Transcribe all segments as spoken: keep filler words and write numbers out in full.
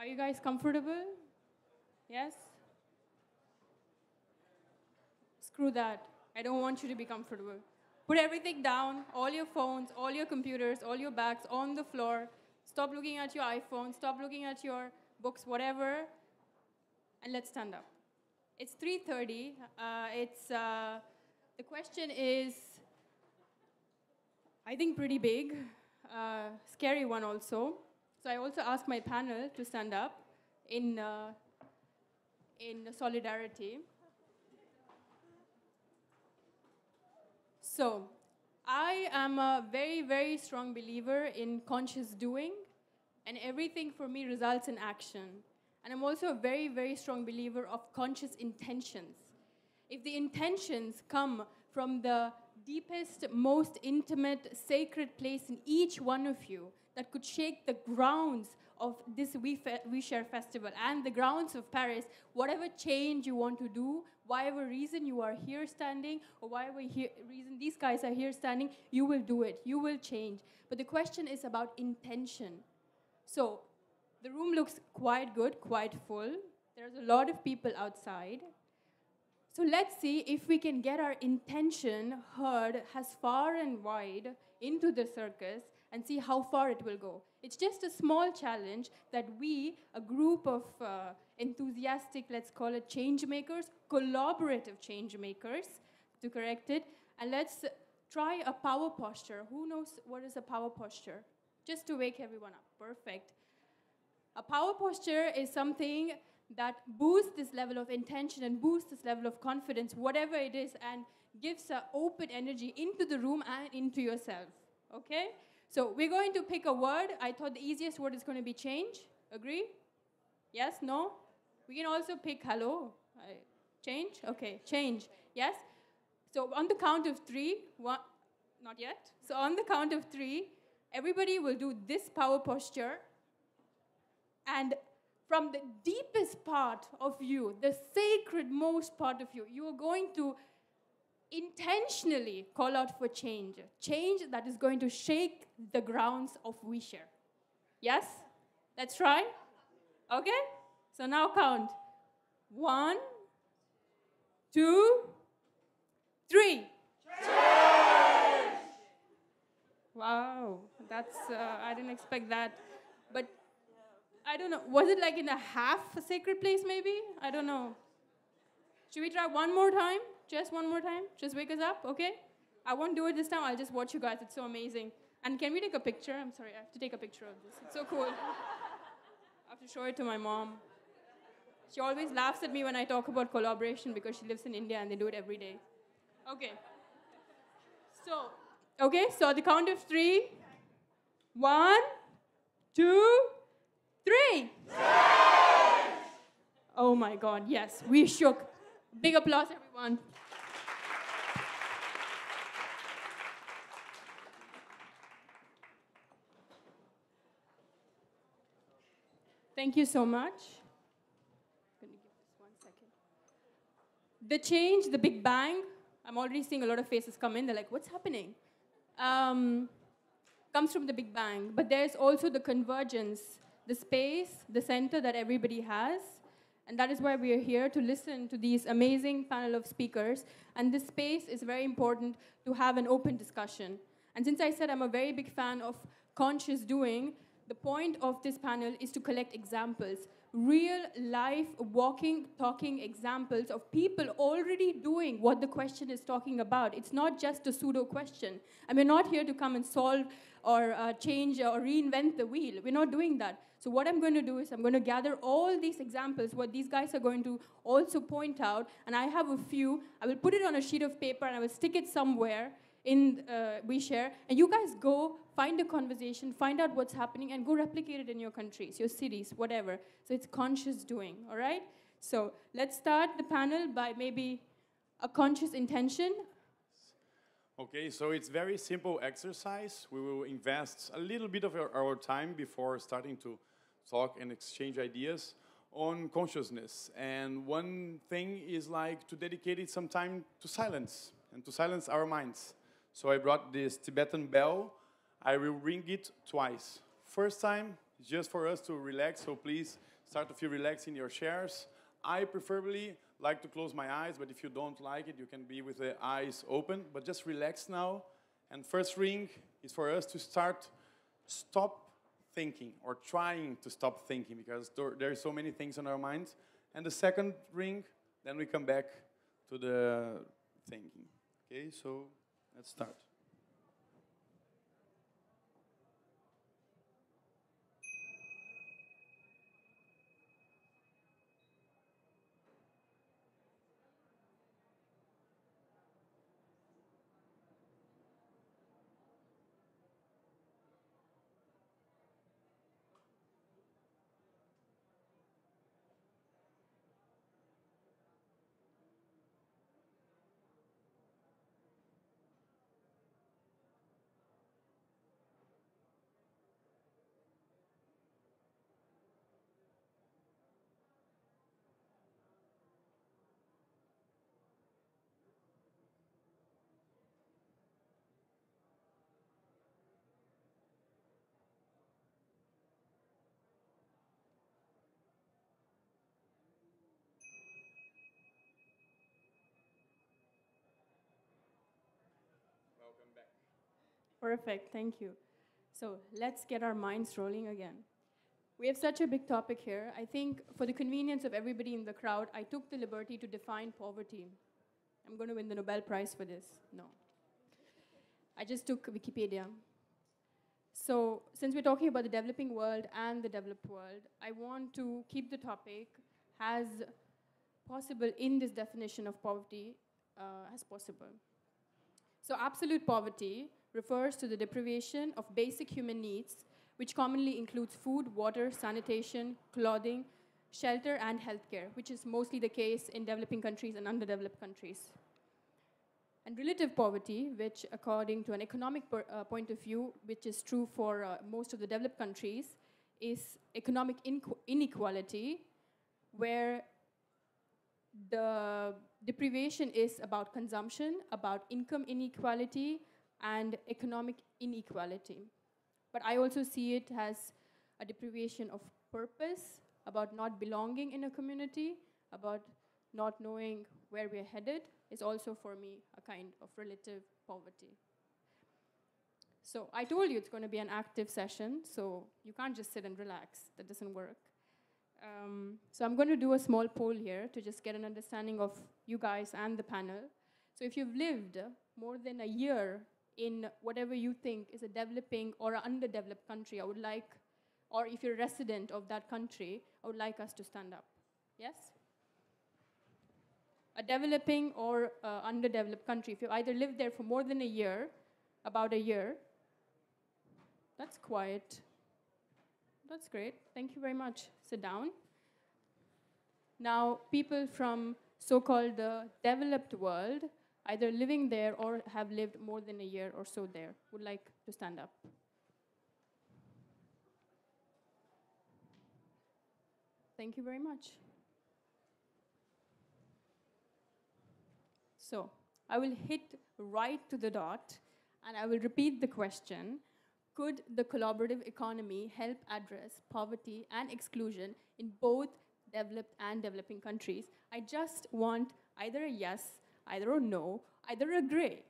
Are you guys comfortable? Yes? Screw that. I don't want you to be comfortable. Put everything down, all your phones, all your computers, all your bags on the floor. Stop looking at your iPhone, stop looking at your books, whatever, and let's stand up. It's three thirty. Uh, it's, uh, the question is, I think, pretty big, uh, scary one also. So I also asked my panel to stand up in, uh, in solidarity. So I am a very, very strong believer in conscious doing, and everything for me results in action. And I'm also a very, very strong believer of conscious intentions. If the intentions come from the deepest, most intimate, sacred place in each one of you that could shake the grounds of this OuiShare Festival and the grounds of Paris, whatever change you want to do, whatever reason you are here standing, or whatever here, reason these guys are here standing, you will do it, you will change. But the question is about intention. So the room looks quite good, quite full. There's a lot of people outside. So let's see if we can get our intention heard as far and wide into the circus and see how far it will go. It's just a small challenge that we, a group of uh, enthusiastic, let's call it change makers, collaborative change makers, to correct it, and let's try a power posture. Who knows what is a power posture? Just to wake everyone up. Perfect. A power posture is something that boosts this level of intention and boosts this level of confidence, whatever it is, and gives an open energy into the room and into yourself, okay? So we're going to pick a word. I thought the easiest word is going to be change. Agree? Yes? No? We can also pick hello. I, change? Okay, change. Yes? So on the count of three, one, not yet. So on the count of three, everybody will do this power posture, and from the deepest part of you, the sacred most part of you, you are going to intentionally call out for change. Change that is going to shake the grounds of OuiShare. Yes? Let's try. Okay? So now count. One, two, three. Change! Wow. That's, uh, I didn't expect that. But I don't know, was it like in a half a sacred place maybe? I don't know. Should we try one more time? Just one more time? Just wake us up, okay? I won't do it this time, I'll just watch you guys, it's so amazing. And can we take a picture? I'm sorry, I have to take a picture of this. It's so cool. I have to show it to my mom. She always laughs at me when I talk about collaboration because she lives in India and they do it every day. Okay. So, okay, so at the count of three. One, two, Three! Yes! Oh my God, yes, we shook. Big applause, everyone. Thank you so much. I'm gonna give this one second. The change, the Big Bang, I'm already seeing a lot of faces come in, they're like, what's happening? Um, comes from the Big Bang, but there's also the convergence, the space, the center that everybody has. And that is why we are here, to listen to these amazing panel of speakers. And this space is very important to have an open discussion. And since I said I'm a very big fan of conscious doing, the point of this panel is to collect examples, real life, walking, talking examples of people already doing what the question is talking about. It's not just a pseudo question. And we're not here to come and solve or uh, change or reinvent the wheel. We're not doing that. So what I'm going to do is I'm going to gather all these examples, what these guys are going to also point out, and I have a few. I will put it on a sheet of paper, and I will stick it somewhere in uh, OuiShare. And you guys go, find a conversation, find out what's happening, and go replicate it in your countries, your cities, whatever. So it's conscious doing, all right? So let's start the panel by maybe a conscious intention. Okay, so it's very simple exercise. We will invest a little bit of our, our time before starting to talk and exchange ideas on consciousness. And one thing is like to dedicate it some time to silence and to silence our minds. So I brought this Tibetan bell. I will ring it twice. First time, It's just for us to relax, so please start to feel relaxed in your chairs. I preferably like to close my eyes, but if you don't like it, you can be with the eyes open. But just relax now. And first ring is for us to start, stop thinking, or trying to stop thinking, because there are so many things on our minds. And the second ring, then we come back to the thinking. Okay, so let's start. Perfect, thank you. So let's get our minds rolling again. We have such a big topic here. I think for the convenience of everybody in the crowd, I took the liberty to define poverty. I'm going to win the Nobel Prize for this. No. I just took Wikipedia. So since we're talking about the developing world and the developed world, I want to keep the topic as possible in this definition of poverty uh, as possible. So absolute poverty refers to the deprivation of basic human needs, which commonly includes food, water, sanitation, clothing, shelter, and healthcare, which is mostly the case in developing countries and underdeveloped countries. And relative poverty, which according to an economic per, uh, point of view, which is true for uh, most of the developed countries, is economic inequality, where the deprivation is about consumption, about income inequality, and economic inequality. But I also see it as a deprivation of purpose, about not belonging in a community, about not knowing where we're headed, is also for me a kind of relative poverty. So I told you it's going to be an active session, so you can't just sit and relax. That doesn't work. Um, so I'm going to do a small poll here to just get an understanding of you guys and the panel. So if you've lived more than a year in whatever you think is a developing or an underdeveloped country, I would like, or if you're a resident of that country, I would like us to stand up. Yes? A developing or uh, underdeveloped country, if you either lived there for more than a year, about a year, that's quiet. That's great. Thank you very much. Sit down. Now, people from so-called the developed world, either living there or have lived more than a year or so there, would like to stand up. Thank you very much. So I will hit right to the dot, and I will repeat the question. Could the collaborative economy help address poverty and exclusion in both developed and developing countries? I just want either a yes, either a no, either a gray.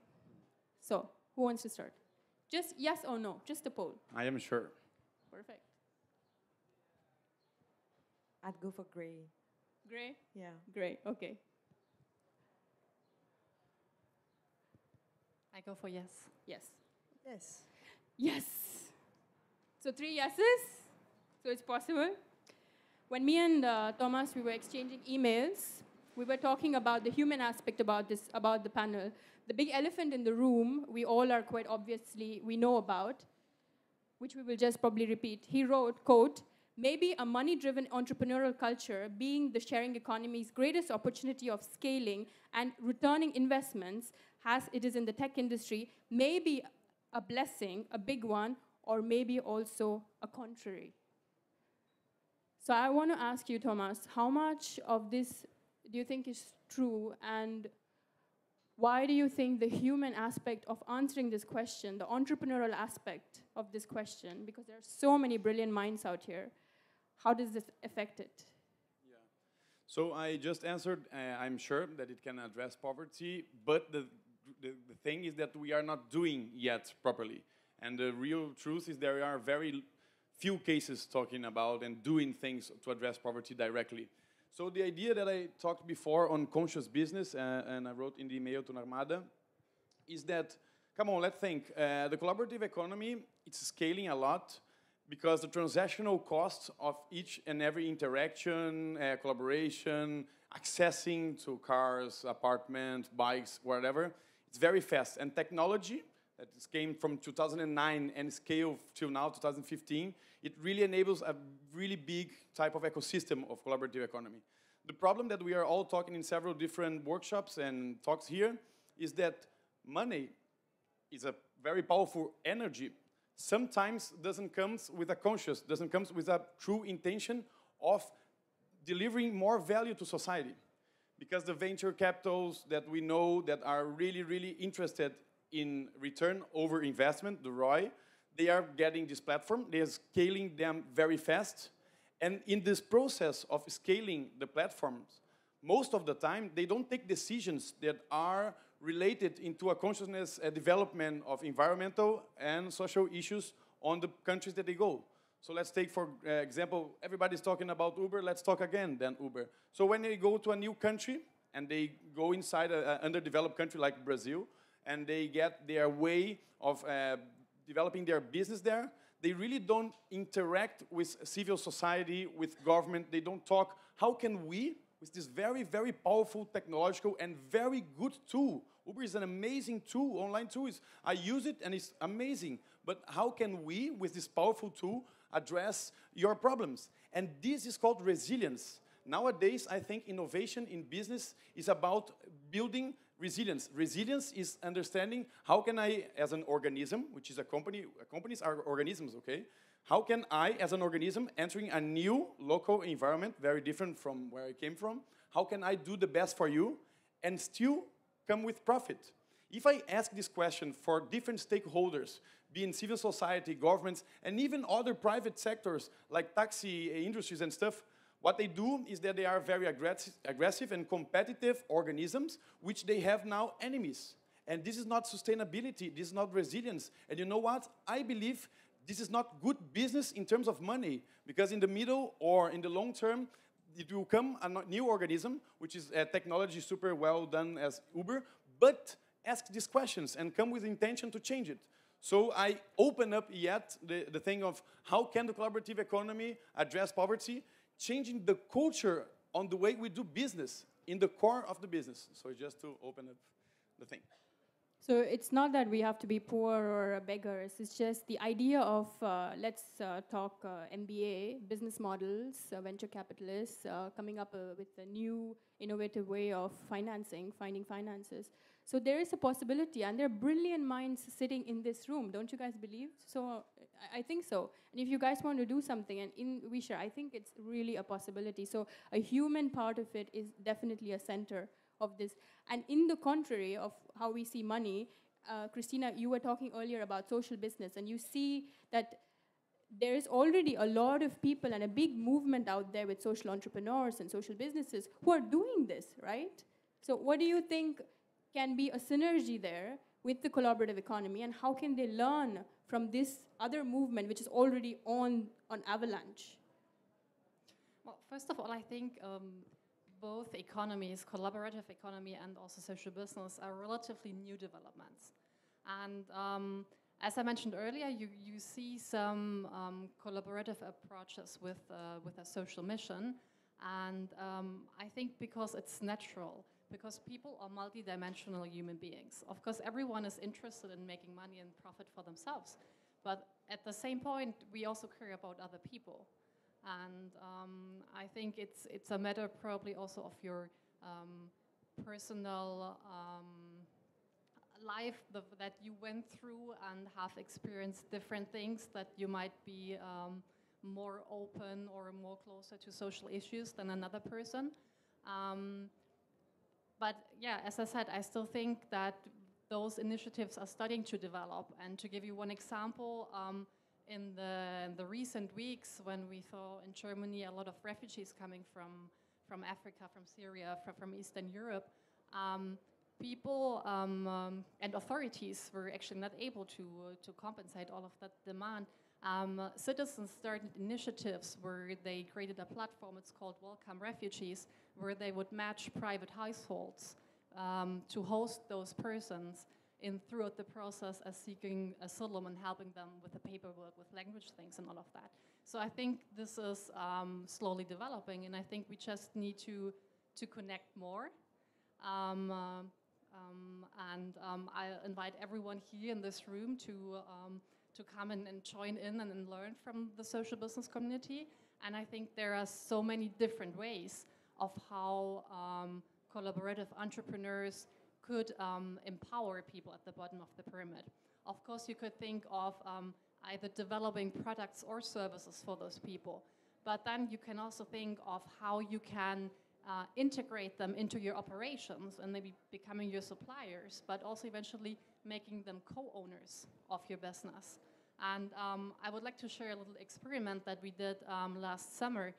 So, who wants to start? Just yes or no, just a poll. I am sure. Perfect. I'd go for gray. Gray? Yeah. Gray, okay. I go for yes. Yes. Yes. Yes. So three yeses, so it's possible. When me and uh, Tomas, we were exchanging emails, we were talking about the human aspect about this, about the panel. The big elephant in the room, we all are quite obviously, we know about, which we will just probably repeat. He wrote, quote, maybe a money-driven entrepreneurial culture being the sharing economy's greatest opportunity of scaling and returning investments as it is in the tech industry, may be a blessing, a big one, or maybe also a contrary. So I want to ask you, Tomas, how much of this do you think is true, and Why do you think the human aspect of answering this question, the entrepreneurial aspect of this question, because there are so many brilliant minds out here, how does this affect it? Yeah. So I just answered, uh, I'm sure that it can address poverty, but the, the, the thing is that we are not doing yet properly. And the real truth is there are very few cases talking about and doing things to address poverty directly. So the idea that I talked before on conscious business, uh, and I wrote in the email to Narmada, is that, come on, let's think. Uh, the collaborative economy, it's scaling a lot because the transactional costs of each and every interaction, uh, collaboration, accessing to cars, apartments, bikes, whatever, it's very fast. And technology, that came from two thousand nine and scaled till now, two thousand fifteen, it really enables a really big type of ecosystem of collaborative economy. The problem that we are all talking in several different workshops and talks here is that money is a very powerful energy. Sometimes doesn't come with a conscious, doesn't come with a true intention of delivering more value to society. Because the venture capitals that we know that are really, really interested in return over investment, the R O I, they are getting this platform, they are scaling them very fast. And in this process of scaling the platforms, most of the time, they don't take decisions that are related into a consciousness uh, development of environmental and social issues on the countries that they go. So let's take, for uh, example, everybody's talking about Uber, let's talk again then Uber. So when they go to a new country, and they go inside an underdeveloped country like Brazil, and they get their way of uh, developing their business there, they really don't interact with civil society, with government. They don't talk, how can we, with this very, very powerful technological and very good tool, Uber is an amazing tool, online tool, is, I use it and it's amazing, but how can we, with this powerful tool, address your problems? And this is called resilience. Nowadays, I think innovation in business is about building resilience. Resilience is understanding how can I, as an organism, which is a company, companies are organisms, okay? How can I, as an organism, entering a new local environment, very different from where I came from, how can I do the best for you and still come with profit? If I ask this question for different stakeholders, be it civil society, governments, and even other private sectors like taxi industries and stuff, what they do is that they are very aggressive and competitive organisms, which they have now enemies. And this is not sustainability, this is not resilience. And you know what? I believe this is not good business in terms of money, because in the middle or in the long term, it will come a new organism, which is a technology super well done as Uber, but ask these questions and come with intention to change it. So I open up yet the, the thing of how can the collaborative economy address poverty? Changing the culture on the way we do business, in the core of the business. So just to open up the thing. So it's not that we have to be poor or beggars. It's just the idea of, uh, let's uh, talk uh, M B A, business models, uh, venture capitalists, uh, coming up uh, with a new innovative way of financing, finding finances. So there is a possibility, and there are brilliant minds sitting in this room. Don't you guys believe? So I think so. And if you guys want to do something, and in OuiShare, I think it's really a possibility. So a human part of it is definitely a center of this. And in the contrary of how we see money, uh, Christina, you were talking earlier about social business, and you see that there is already a lot of people and a big movement out there with social entrepreneurs and social businesses who are doing this, right? So what do you think can be a synergy there with the collaborative economy, and how can they learn from this other movement which is already on on avalanche? Well, first of all, I think um, both economies, collaborative economy and also social business, are relatively new developments. And um, as I mentioned earlier, you, you see some um, collaborative approaches with, uh, with a social mission. And um, I think because it's natural, because people are multidimensional human beings. Of course, everyone is interested in making money and profit for themselves. But at the same point, we also care about other people. And um, I think it's, it's a matter probably also of your um, personal um, life that you went through and have experienced different things that you might be um, more open or more closer to social issues than another person. Um, But yeah, as I said, I still think that those initiatives are starting to develop. And to give you one example, um, in, the, in the recent weeks when we saw in Germany a lot of refugees coming from, from Africa, from Syria, from, from Eastern Europe, um, people um, um, and authorities were actually not able to, uh, to compensate all of that demand. Um, uh, citizens started initiatives where they created a platform, it's called Welcome Refugees, where they would match private households um, to host those persons in throughout the process as seeking asylum and helping them with the paperwork, with language things and all of that. So I think this is um, slowly developing, and I think we just need to, to connect more. Um, uh, um, and um, I invite everyone here in this room to um, to come and, and join in and, and learn from the social business community. And I think there are so many different ways of how um, collaborative entrepreneurs could um, empower people at the bottom of the pyramid. Of course, you could think of um, either developing products or services for those people, but then you can also think of how you can uh, integrate them into your operations and maybe becoming your suppliers, but also eventually making them co-owners of your business. And um, I would like to share a little experiment that we did um, last summer.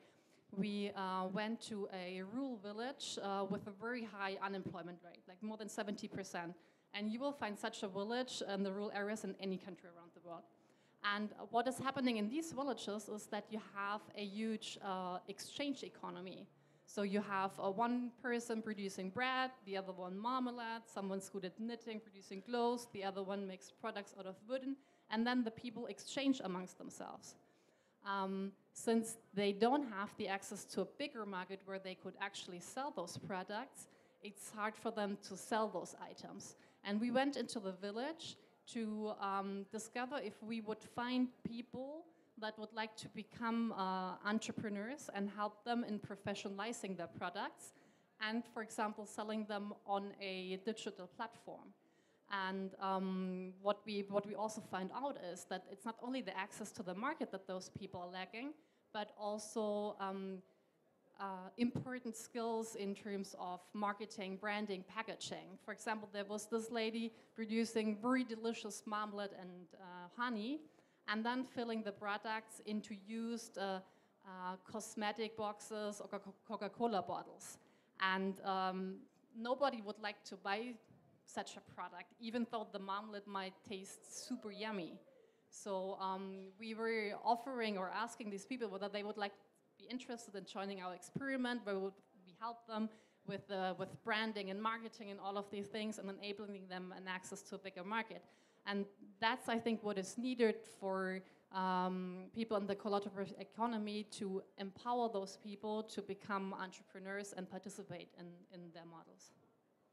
We uh, went to a rural village uh, with a very high unemployment rate, like more than seventy percent. And you will find such a village in the rural areas in any country around the world. And what is happening in these villages is that you have a huge uh, exchange economy. So you have uh, one person producing bread, the other one marmalade, someone's good at knitting, producing clothes, the other one makes products out of wooden, and then the people exchange amongst themselves. Um, since they don't have the access to a bigger market where they could actually sell those products, it's hard for them to sell those items. And we went into the village to um, discover if we would find people that would like to become uh, entrepreneurs and help them in professionalizing their products and, for example, selling them on a digital platform. And um, what, we, what we also find out is that it's not only the access to the market that those people are lacking, but also um, uh, important skills in terms of marketing, branding, packaging. For example, there was this lady producing very delicious marmalade and uh, honey, and then filling the products into used uh, uh, cosmetic boxes or Coca-Cola bottles. And um, nobody would like to buy such a product, even though the marmalade might taste super yummy. So um, we were offering or asking these people whether they would like to be interested in joining our experiment, where would we help them with, uh, with branding and marketing and all of these things, and enabling them an access to a bigger market. And that's, I think, what is needed for um, people in the collaborative economy to empower those people to become entrepreneurs and participate in, in their models.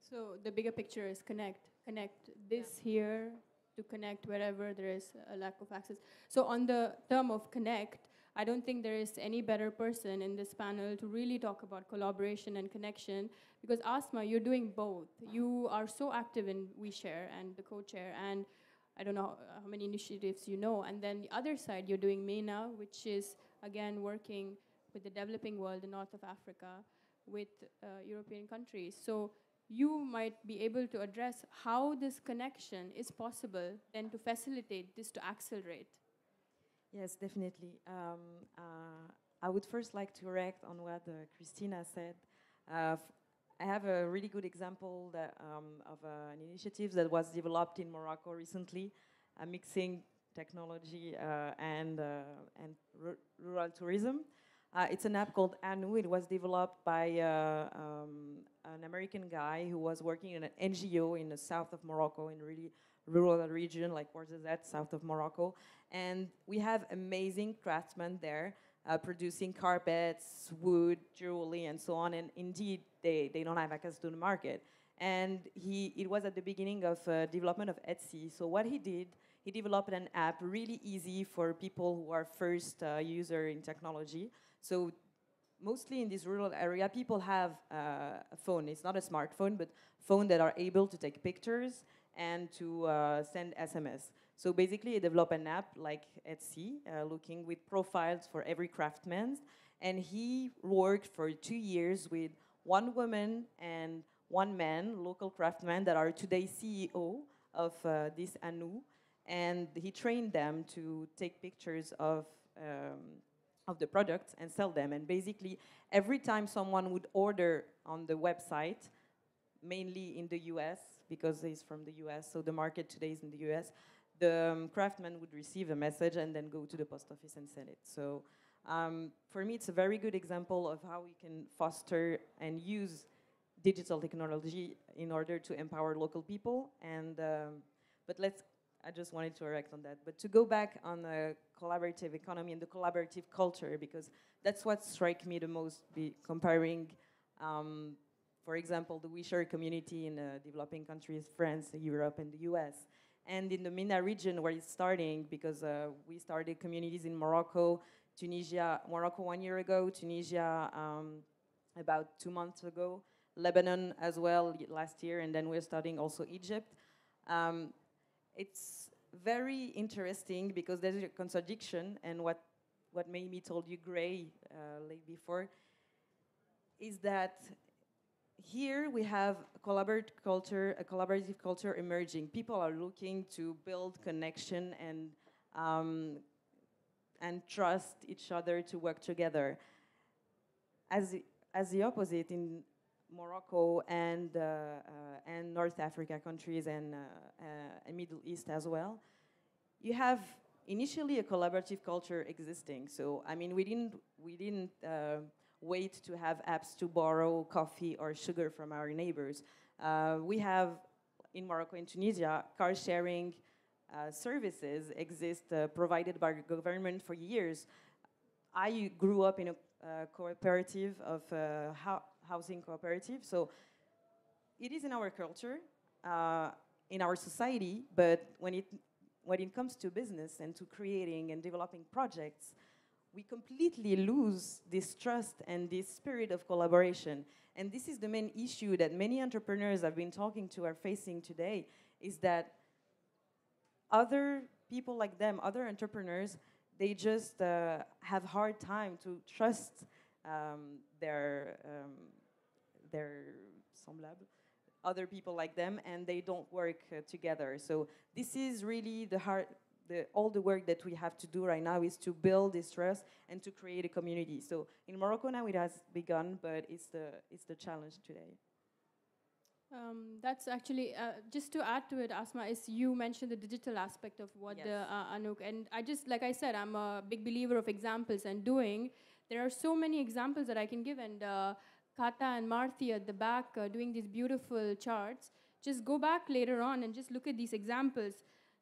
So the bigger picture is connect. Connect this yeah. here to connect wherever there is a lack of access. So on the term of connect, I don't think there is any better person in this panel to really talk about collaboration and connection, because Asmaa, you're doing both. You are so active in OuiShare and the co-chair, and I don't know how many initiatives you know. And then the other side, you're doing MENA, which is, again, working with the developing world, the north of Africa, with uh, European countries. So you might be able to address how this connection is possible then to facilitate this to accelerate. Yes, definitely. Um, uh, I would first like to react on what uh, Christina said. Uh, I have a really good example that, um, of uh, an initiative that was developed in Morocco recently, uh, mixing technology uh, and, uh, and rural tourism. Uh, it's an app called Anou. It was developed by uh, um, an American guy who was working in an N G O in the south of Morocco, in a really rural region like Ouarzazate, south of Morocco. And we have amazing craftsmen there uh, producing carpets, wood, jewelry, and so on. And indeed, they, they don't have access to the market. And he, it was at the beginning of uh, development of Etsy. So what he did, he developed an app really easy for people who are first uh, user in technology. So mostly in this rural area, people have uh, a phone. It's not a smartphone, but phone that are able to take pictures and to uh, send S M S. So basically, he developed an app like Etsy, uh, looking with profiles for every craftsman. And he worked for two years with one woman and one man, local craftsman, that are today C E O of uh, this Anou, and he trained them to take pictures of um, of the products and sell them. And basically, every time someone would order on the website, mainly in the U S, because he's from the U S, so the market today is in the U S, the um, craftsman would receive a message and then go to the post office and sell it. So um, for me, it's a very good example of how we can foster and use digital technology in order to empower local people. And um, but let's, I just wanted to erect on that. But to go back on the collaborative economy and the collaborative culture, because that's what strikes me the most, be comparing, um, for example, the OuiShare community in uh, developing countries, France, Europe, and the U S. And in the MENA region where it's starting, because uh, we started communities in Morocco, Tunisia, Morocco one year ago, Tunisia um, about two months ago, Lebanon as well last year, and then we're starting also Egypt. Um, it's very interesting because there's a contradiction, and what, what Mamie told you, Gray, uh, late before, is that here we have a collaborative culture, a collaborative culture emerging. People are looking to build connection and um, and trust each other to work together. As as the opposite in Morocco and uh, uh, and North Africa countries and uh, uh, Middle East as well, you have initially a collaborative culture existing. So I mean, we didn't we didn't. Uh, wait to have apps to borrow coffee or sugar from our neighbors. Uh, we have, in Morocco and Tunisia, car sharing uh, services exist uh, provided by the government for years. I grew up in a uh, cooperative of uh, ho housing cooperative, so it is in our culture, uh, in our society, but when it, when it comes to business and to creating and developing projects, we completely lose this trust and this spirit of collaboration. And this is the main issue that many entrepreneurs I've been talking to are facing today, is that other people like them, other entrepreneurs, they just uh, have hard time to trust um, their, um, their semblables, other people like them, and they don't work uh, together. So this is really the hard, The, all the work that we have to do right now is to build this trust and to create a community. So in Morocco now it has begun, but it's the, it's the challenge today. Um, that's actually, uh, just to add to it, Asmaa, is you mentioned the digital aspect of what yes. the uh, Anou, and I just, like I said, I'm a big believer of examples and doing. There are so many examples that I can give, and uh, Kata and Marthi at the back uh, doing these beautiful charts. Just go back later on and just look at these examples.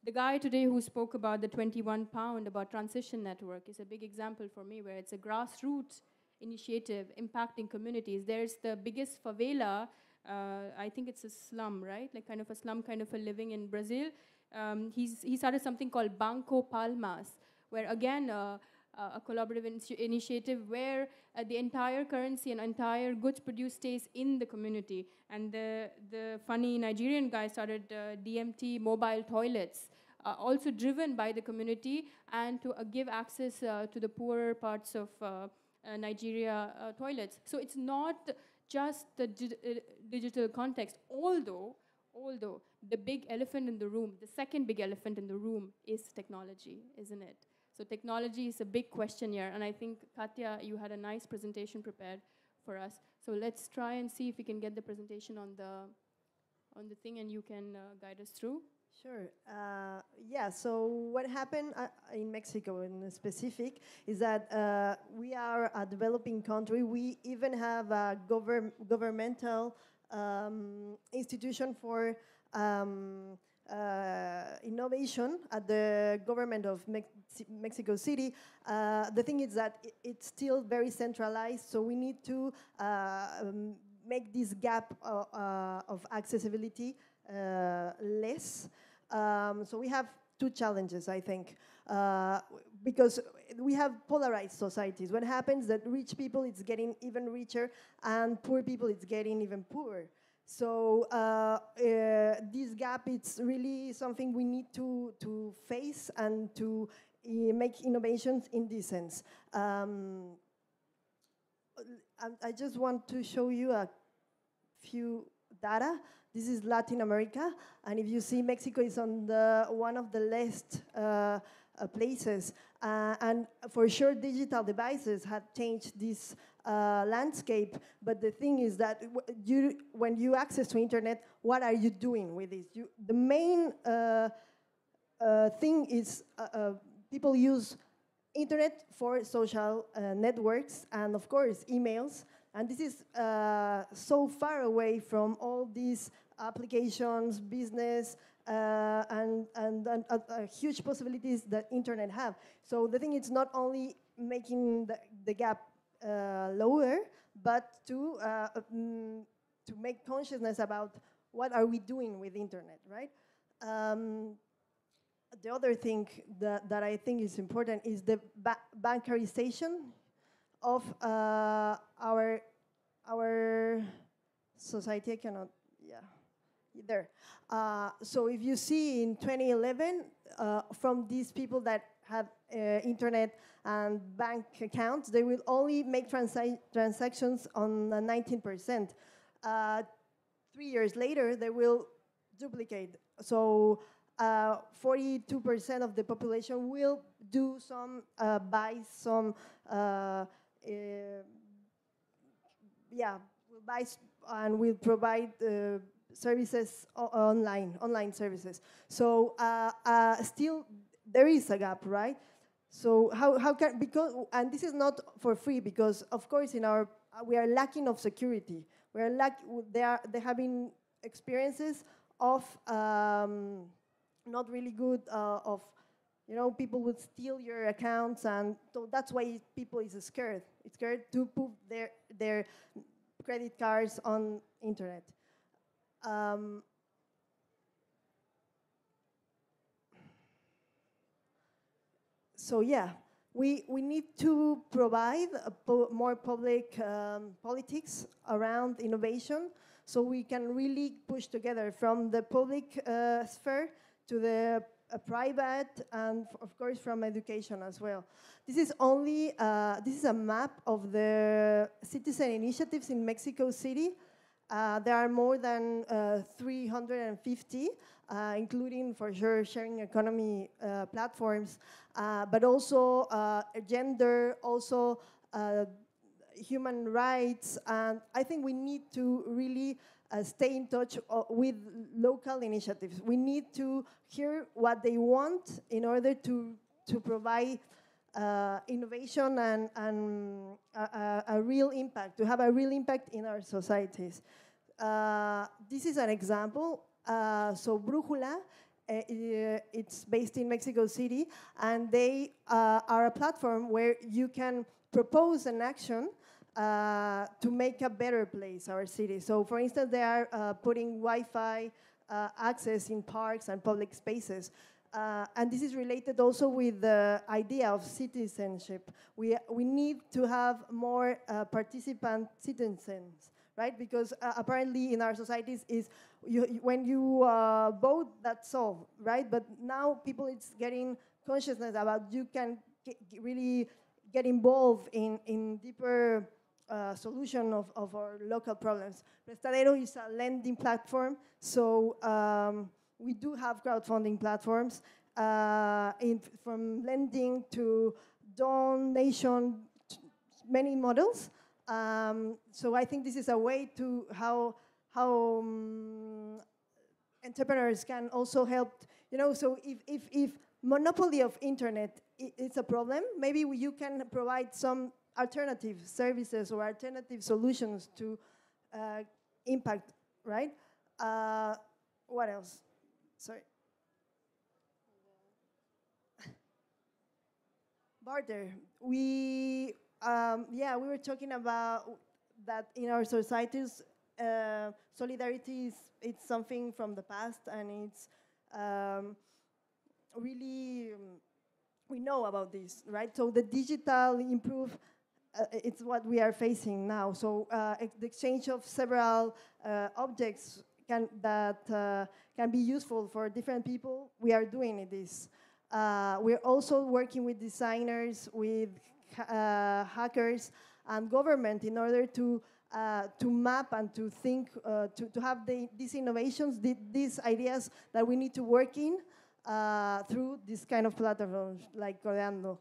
The guy today who spoke about the twenty-one pound, about transition network, is a big example for me, where it's a grassroots initiative impacting communities. There's the biggest favela, uh, I think it's a slum, right? Like kind of a slum, kind of a living in Brazil. Um, he's, he started something called Banco Palmas, where again, uh, uh, a collaborative in initiative where uh, the entire currency and entire goods produced stays in the community. And the, the funny Nigerian guy started uh, D M T mobile toilets, Uh, also driven by the community, and to uh, give access uh, to the poorer parts of uh, uh, Nigeria uh, toilets. So it's not just the dig uh, digital context, although, although the big elephant in the room, the second big elephant in the room is technology, isn't it? So technology is a big question here, and I think, Katia, you had a nice presentation prepared for us. So let's try and see if we can get the presentation on the, on the thing, and you can uh, guide us through. Sure. Uh, yeah, so what happened uh, in Mexico in specific is that uh, we are a developing country. We even have a gover governmental um, institution for um, uh, innovation at the government of Mex Mexico City. Uh, the thing is that it, it's still very centralized, so we need to uh, um, make this gap uh, uh, of accessibility Uh, less. Um, so we have two challenges, I think, uh, because we have polarized societies. What happens that rich people, it's getting even richer, and poor people, it's getting even poorer. So uh, uh, this gap, it's really something we need to, to face and to uh, make innovations in this sense. Um, I, I just want to show you a few data. This is Latin America, and if you see, Mexico is on the one of the least uh, places. Uh, and for sure, digital devices have changed this uh, landscape. But the thing is that you, when you access to internet, what are you doing with this? You, the main uh, uh, thing is uh, uh, people use internet for social uh, networks and, of course, emails. And this is uh, so far away from all these applications, business, uh, and, and, and uh, uh, huge possibilities that internet have. So the thing is not only making the, the gap uh, lower, but to, uh, mm, to make consciousness about what are we doing with internet, right? Um, the other thing that, that I think is important is the ba bancarization of uh, our our society. I cannot, yeah, there. Uh, so if you see in twenty eleven, uh, from these people that have uh, internet and bank accounts, they will only make transa transactions on uh, nineteen percent. Uh, three years later, they will duplicate. So forty-two percent uh, of the population will do some, uh, buy some, uh, Uh, yeah, we'll buy and we'll provide uh, services online, online services. So uh, uh, still there is a gap, right? So how, how can, because, and this is not for free, because of course in our, uh, we are lacking of security. We are lack, there are, there have been experiences of um, not really good, uh, of, you know, people would steal your accounts, and so that's why people is scared. It's scared to put their their credit cards on internet. Um, so yeah, we we need to provide a po more public um, politics around innovation, so we can really push together from the public uh, sphere to the a private, and of course from education as well. This is only uh, this is a map of the citizen initiatives in Mexico City. Uh, there are more than uh, three hundred fifty, uh, including for sure sharing economy uh, platforms, uh, but also uh, gender, also uh, human rights, and I think we need to really Uh, stay in touch uh, with local initiatives. We need to hear what they want in order to, to provide uh, innovation and, and a, a real impact, to have a real impact in our societies. Uh, this is an example. Uh, so Brújula, uh, it's based in Mexico City, and they uh, are a platform where you can propose an action Uh, to make a better place, our city. So for instance, they are uh, putting Wi-Fi uh, access in parks and public spaces. Uh, and this is related also with the idea of citizenship. We, we need to have more uh, participant citizens, right? Because uh, apparently in our societies is you, you, when you uh, vote, that's all, right? But now people it's getting consciousness about you can get, really get involved in, in deeper Uh, solution of, of our local problems. Prestadero is a lending platform, so um, we do have crowdfunding platforms, uh, in, from lending to donation, many models. Um, so I think this is a way to how, how um, entrepreneurs can also help, you know, so if, if, if monopoly of internet is a problem, maybe you can provide some alternative services or alternative solutions to uh, impact, right? Uh, what else? Sorry. Barter. We, um, yeah, we were talking about that in our societies, uh, solidarity is it's something from the past, and it's um, really, um, we know about this, right? So the digital improve, Uh, it's what we are facing now. So uh, ex the exchange of several uh, objects can, that uh, can be useful for different people. We are doing this. Uh, we're also working with designers, with uh, hackers, and government in order to uh, to map and to think, uh, to, to have the, these innovations, the, these ideas that we need to work in uh, through this kind of platforms like Codeando.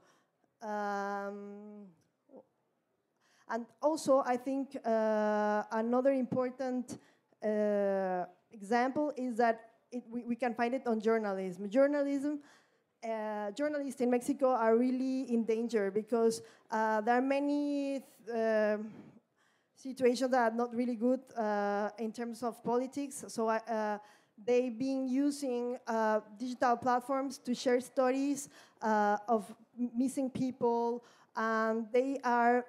Um, and also, I think uh, another important uh, example is that it, we, we can find it on journalism. Journalism Uh, journalists in Mexico are really in danger because uh, there are many uh, situations that are not really good uh, in terms of politics. So uh, they've been using uh, digital platforms to share stories uh, of missing people, and they are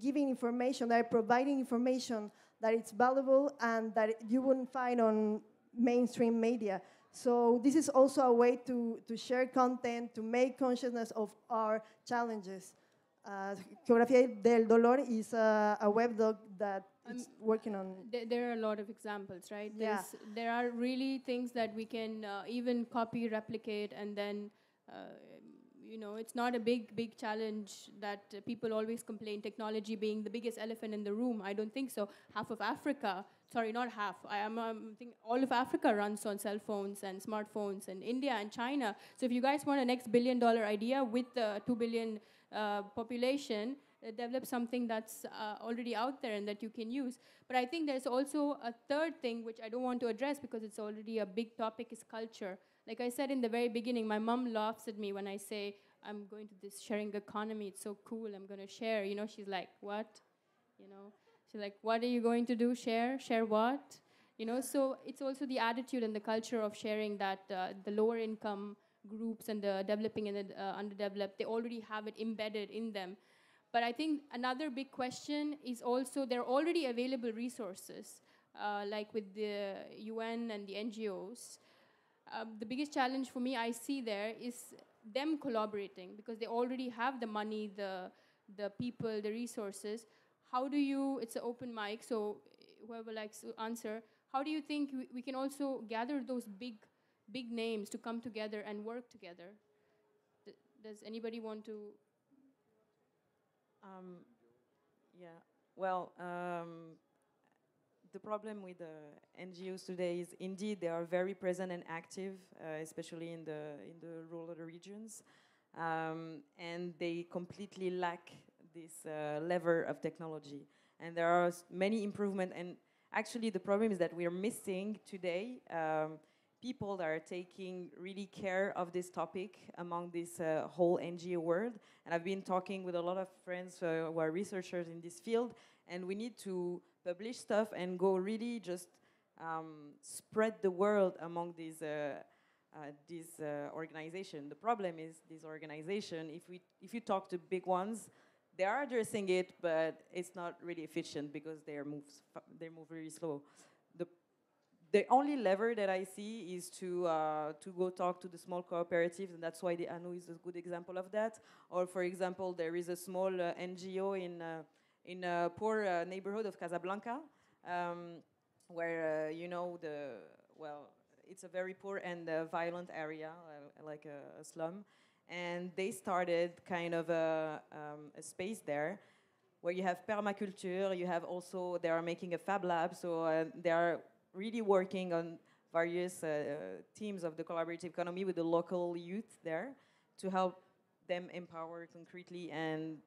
giving information, they are providing information that it's valuable and that you wouldn't find on mainstream media. So this is also a way to, to share content, to make consciousness of our challenges. Uh, Geografía del Dolor is a, a webdoc that is um, working on. There, there are a lot of examples, right? Yeah. There are really things that we can uh, even copy, replicate, and then, uh, you know, it's not a big, big challenge that people always complain, technology being the biggest elephant in the room. I don't think so. Half of Africa... Sorry, not half. I am um, think all of Africa runs on cell phones and smartphones, and India and China. So if you guys want a next billion dollar idea with the two billion uh, population, uh, develop something that's uh, already out there and that you can use. But I think there's also a third thing which I don't want to address because it's already a big topic, is culture. Like I said in the very beginning, my mom laughs at me when I say, I'm going to this sharing economy. It's so cool. I'm going to share. You know, she's like, what? You know? She's like, what are you going to do? Share? Share what? You know, so it's also the attitude and the culture of sharing that uh, the lower income groups and the developing and the uh, underdeveloped, they already have it embedded in them. But I think another big question is also there are already available resources, uh, like with the U N and the N G Os. Uh, the biggest challenge for me I see there is them collaborating because they already have the money, the, the people, the resources. How do you, it's an open mic, so whoever likes to answer, how do you think we, we can also gather those big, big names to come together and work together? Th- does anybody want to? Um, yeah, well, um, the problem with the N G Os today is indeed they are very present and active, uh, especially in the, in the rural regions, um, and they completely lack this uh, lever of technology. And there are many improvements, and actually the problem is that we are missing today um, people that are taking really care of this topic among this uh, whole N G O world. And I've been talking with a lot of friends uh, who are researchers in this field, and we need to publish stuff and go really just um, spread the word among these uh, Uh, this uh, organization. The problem is this organization, if, we, if you talk to big ones, they are addressing it, but it's not really efficient because they, are moves, they move really slow. The, the only lever that I see is to, uh, to go talk to the small cooperatives, and that's why the Anou is a good example of that. Or for example, there is a small uh, N G O in, uh, in a poor uh, neighborhood of Casablanca, um, where, uh, you know, the, well, it's a very poor and uh, violent area, uh, like a, a slum. And they started kind of a, um, a space there where you have permaculture, you have also, they are making a fab lab, so uh, they are really working on various uh, teams of the collaborative economy with the local youth there to help them empower concretely and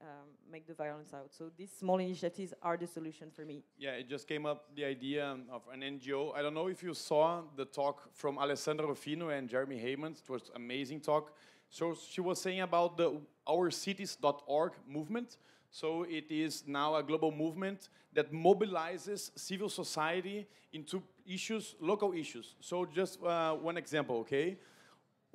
Um, make the violence out. So these small initiatives are the solution for me. Yeah, it just came up the idea of an N G O. I don't know if you saw the talk from Alessandra Ruffino and Jeremy Haymans. It was an amazing talk. So she was saying about the Our Cities dot org movement. So it is now a global movement that mobilizes civil society into issues, local issues. So just uh, one example, okay?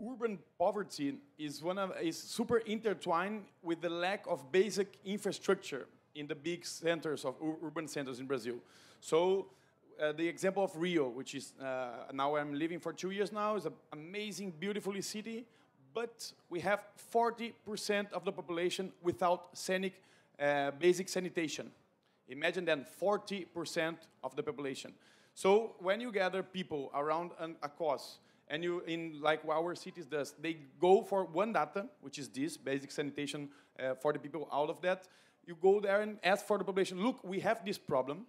Urban poverty is, one of, is super intertwined with the lack of basic infrastructure in the big centers of urban centers in Brazil. So uh, the example of Rio, which is uh, now I'm living for two years now, is an amazing, beautiful city, but we have forty percent of the population without scenic, uh, basic sanitation. Imagine then forty percent of the population. So when you gather people around an, a cause, and you, in like Our Cities does, they go for one data, which is this, basic sanitation uh, for the people out of that. You go there and ask for the population, look, we have this problem.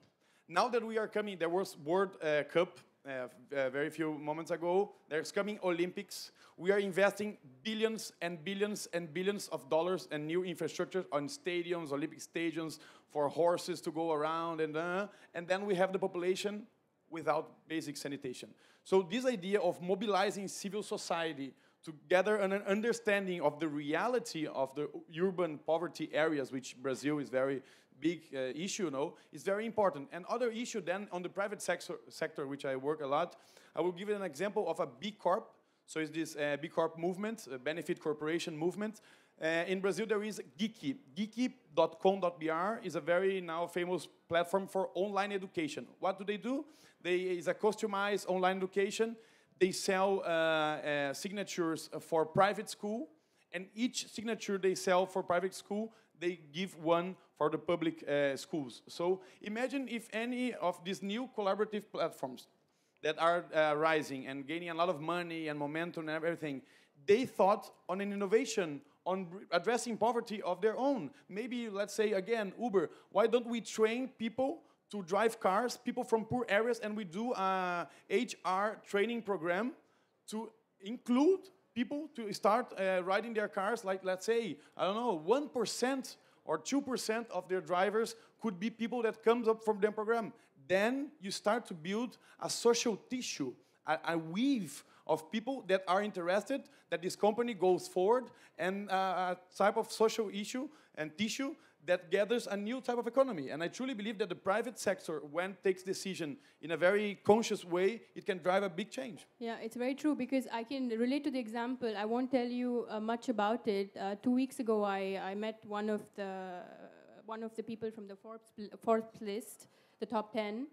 Now that we are coming, there was World uh, Cup uh, uh, very few moments ago. There's coming Olympics. We are investing billions and billions and billions of dollars and new infrastructure on stadiums, Olympic stadiums, for horses to go around. And, uh, and then we have the population without basic sanitation. So this idea of mobilizing civil society to gather an understanding of the reality of the urban poverty areas, which Brazil is very big uh, issue, you know, is very important. And other issue then on the private sector, sector, which I work a lot, I will give you an example of a B Corp. So it's this uh, B Corp movement, uh, benefit corporation movement. Uh, in Brazil, there is Geekie. Geekie dot com dot b r is a very now famous platform for online education. What do they do? They is a customized online education. They sell uh, uh, signatures for private school, and each signature they sell for private school, they give one for the public uh, schools. So imagine if any of these new collaborative platforms that are uh, rising and gaining a lot of money and momentum and everything, they thought on an innovation on addressing poverty of their own. Maybe, let's say again, Uber, why don't we train people to drive cars, people from poor areas, and we do a H R training program to include people to start uh, riding their cars, like, let's say, I don't know, one percent or two percent of their drivers could be people that comes up from their program. Then you start to build a social tissue, a, a weave of people that are interested, that this company goes forward, and uh, a type of social issue and tissue that gathers a new type of economy. And I truly believe that the private sector, when it takes decision in a very conscious way, it can drive a big change. Yeah, it's very true, because I can relate to the example. I won't tell you uh, much about it. Uh, two weeks ago, I, I met one of, the, uh, one of the people from the Forbes, Forbes list, the top ten,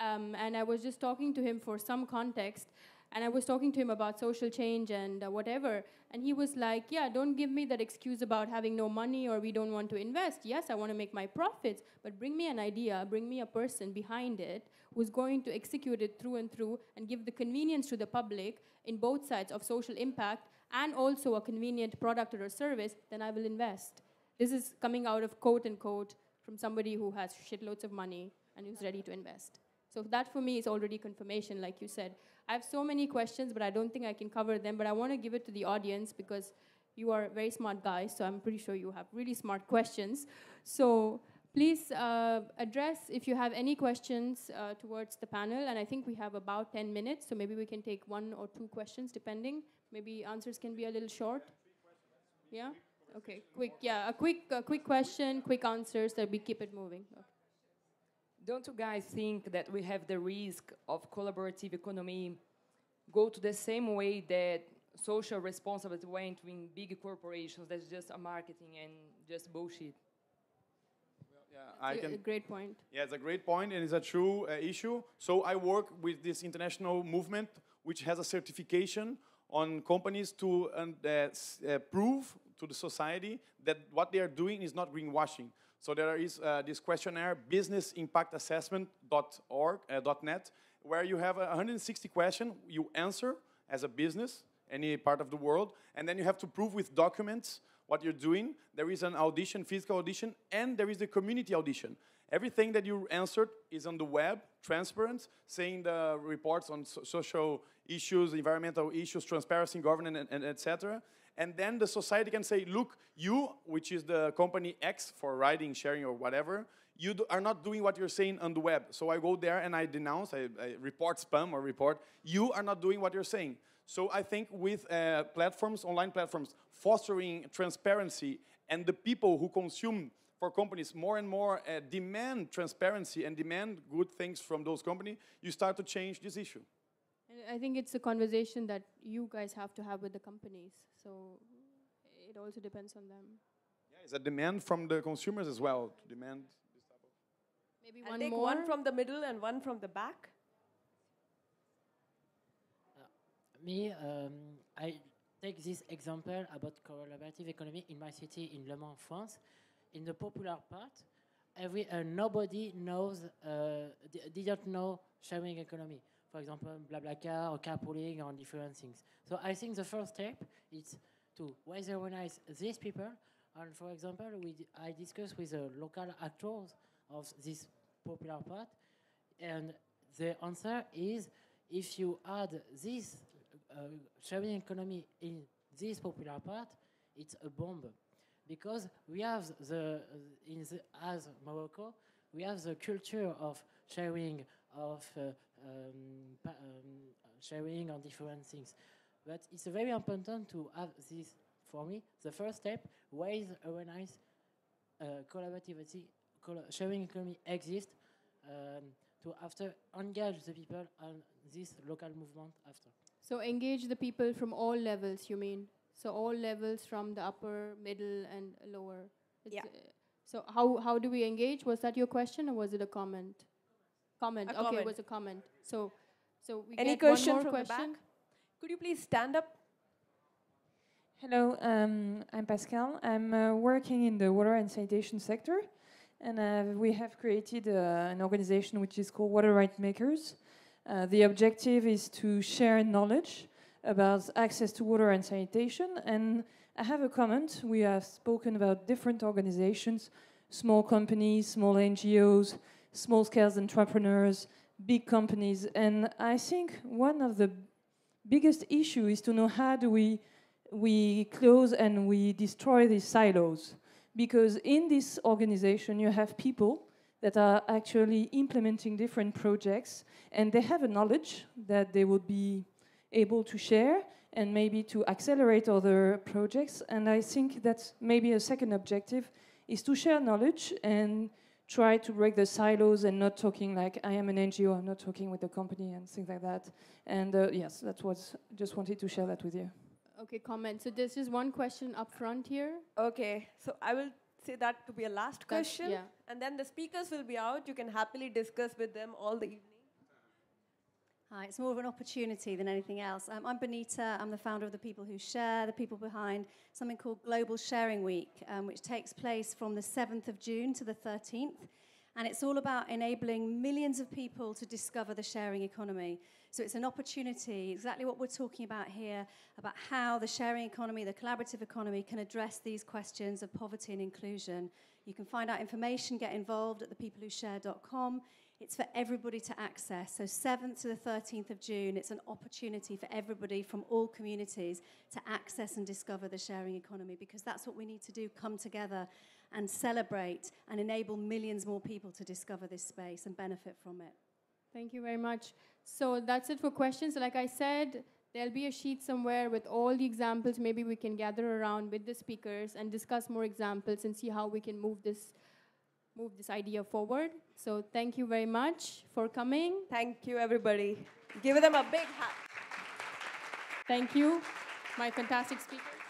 um, and I was just talking to him for some context. And I was talking to him about social change and uh, whatever. And he was like, yeah, don't give me that excuse about having no money or we don't want to invest. Yes, I want to make my profits, but bring me an idea, bring me a person behind it who's going to execute it through and through and give the convenience to the public in both sides of social impact and also a convenient product or a service, then I will invest. This is coming out of quote unquote from somebody who has shitloads of money and who's ready to invest. So that for me is already confirmation, like you said. I have so many questions, but I don't think I can cover them. But I want to give it to the audience because you are very smart guys, so I'm pretty sure you have really smart questions. So please uh, address if you have any questions uh, towards the panel. And I think we have about ten minutes, so maybe we can take one or two questions, depending. Maybe answers can be a little short. Yeah? Okay, quick. Yeah, a quick, a quick question, quick answers, that we keep it moving. Okay. Don't you guys think that we have the risk of collaborative economy go to the same way that social responsibility went in big corporations? That's just a marketing and just bullshit. Well, yeah, I can, a great point. Yeah, it's a great point, and it's a true uh, issue. So I work with this international movement, which has a certification on companies to uh, uh, prove to the society that what they are doing is not greenwashing. So there is uh, this questionnaire, business impact assessment dot org, uh, dot net, where you have one hundred sixty questions you answer as a business, any part of the world, and then you have to prove with documents what you're doing. There is an audition, physical audition, and there is the community audition. Everything that you answered is on the web, transparent, saying the reports on so social issues, environmental issues, transparency, governance, and, and et cetera. And then the society can say, look, you, which is the company X for riding, sharing, or whatever, you do, are not doing what you're saying on the web. So I go there and I denounce, I, I report spam or report, you are not doing what you're saying. So I think with uh, platforms, online platforms, fostering transparency, and the people who consume for companies more and more uh, demand transparency and demand good things from those companies, you start to change this issue. I think it's a conversation that you guys have to have with the companies. So it also depends on them. Yeah, it's a demand from the consumers as well. To demand this type of. Maybe one I'll take more. One from the middle and one from the back. Uh, me, um, I take this example about collaborative economy in my city, in Le Mans, France. In the popular part, every uh, nobody knows, uh, didn't know sharing economy. For example, BlaBlaCar or carpooling or different things. So I think the first step is to weatherize these people And for example, we I discussed with the local actors of this popular part, and the answer is if you add this uh, sharing economy in this popular part, it's a bomb. Because we have the, in the, as Morocco, we have the culture of sharing, of uh, um, um, sharing on different things. But it's very important to have this, for me, the first step, ways to organize uh, collaborative sharing economy exists, um, to after engage the people and this local movement after. So engage the people from all levels, you mean? So all levels from the upper, middle, and lower. It's, yeah. Uh, so how how do we engage? Was that your question or was it a comment? Comment. A okay, comment. It was a comment. So, so we Any get question one more from question. The back? Could you please stand up? Hello, um, I'm Pascal. I'm uh, working in the water and sanitation sector, and uh, we have created uh, an organization which is called Water Right Makers. Uh, the objective is to share knowledge about access to water and sanitation, and I have a comment. We have spoken about different organizations, small companies, small N G Os, small-scale entrepreneurs, big companies, and I think one of the biggest issue is to know how do we, we close and we destroy these silos. Because in this organization you have people that are actually implementing different projects, and they have a knowledge that they would be able to share and maybe to accelerate other projects. And I think that's maybe a second objective is to share knowledge and try to break the silos and not talking like I am an N G O, I'm not talking with the company and things like that. And uh, yes, that was just wanted to share that with you. Okay, comment. So there's just one question up front here. Okay, so I will say that to be a last question. Yeah. And then the speakers will be out. You can happily discuss with them all the evening. Hi, it's more of an opportunity than anything else. Um, I'm Benita, I'm the founder of The People Who Share, the people behind something called Global Sharing Week, um, which takes place from the seventh of June to the thirteenth. And it's all about enabling millions of people to discover the sharing economy. So it's an opportunity, exactly what we're talking about here, about how the sharing economy, the collaborative economy, can address these questions of poverty and inclusion. You can find out information, get involved at the people who share dot com. It's for everybody to access. So seventh to the thirteenth of June, it's an opportunity for everybody from all communities to access and discover the sharing economy, because that's what we need to do, come together and celebrate and enable millions more people to discover this space and benefit from it. Thank you very much. So that's it for questions. Like I said, there'll be a sheet somewhere with all the examples. Maybe we can gather around with the speakers and discuss more examples and see how we can move this move this idea forward. So thank you very much for coming. Thank you, everybody. Give them a big hand. Thank you, my fantastic speaker.